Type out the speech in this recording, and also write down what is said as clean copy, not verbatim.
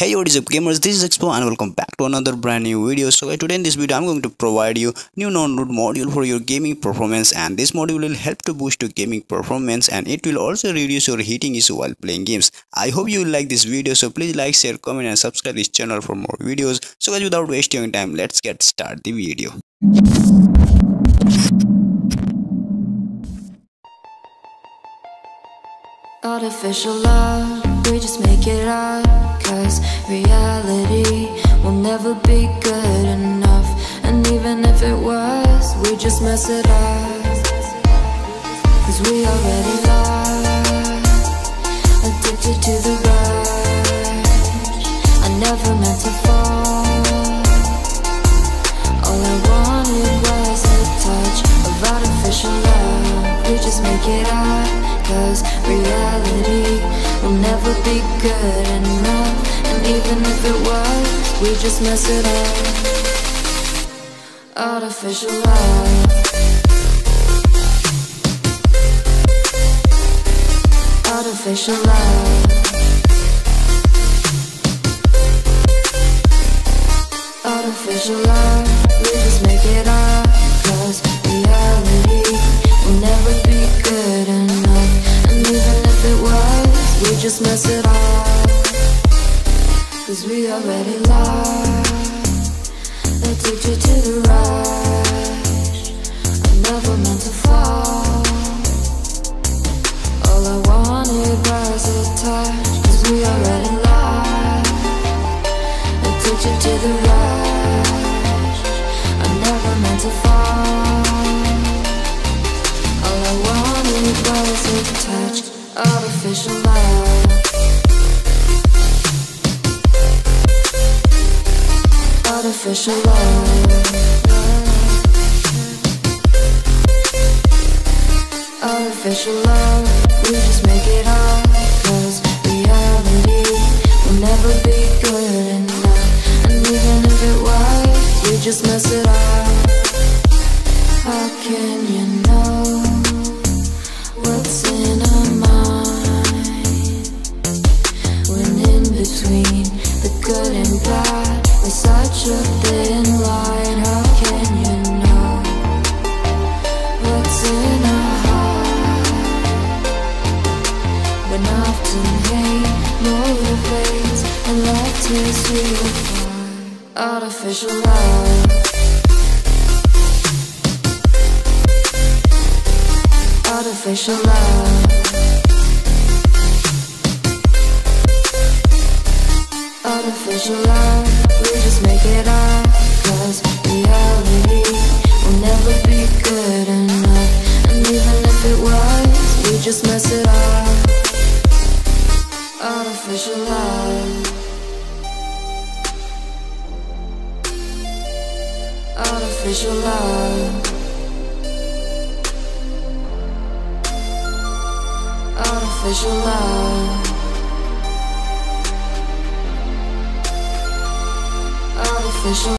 Hey, what is up gamers, this is Expo and welcome back to another brand new video. So today in this video I'm going to provide you new non-root module for your gaming performance, and this module will help to boost your gaming performance and it will also reduce your heating issue while playing games. I hope you will like this video, so please like, share, comment and subscribe this channel for more videos. So guys, without wasting your time, let's get started the video. Artificial love, we just make it up, cause reality will never be good enough. And even if it was, we just mess it up, cause we already lost, addicted to the rush. I never meant to fall, all I wanted was a touch of artificial love. We just make it up, cause reality will never be good enough. And even if it was, we just mess it up. Artificial love, artificial love, artificial love. We just make it up, cause reality will never be good enough. We just mess it up, cause we already lost, addicted to the rush. I never meant to fall, all I wanted was a touch. Cause we already lost, addicted to the rush. I never meant to fall, all I wanted was a touch. Artificial love, artificial love, artificial love. We just make it up, cause reality will never be good enough. And even if it was, we just mess it up. How can you know what's in our mind when in between the good and bad is such a thin line? How can you know what's in our heart when often hate motivates and love tears you apart? Artificial love, artificial love, artificial love. We just make it up, cause reality will never be good enough. And even if it was, we just mess it up. Artificial love, artificial love, artificial love, artificial love.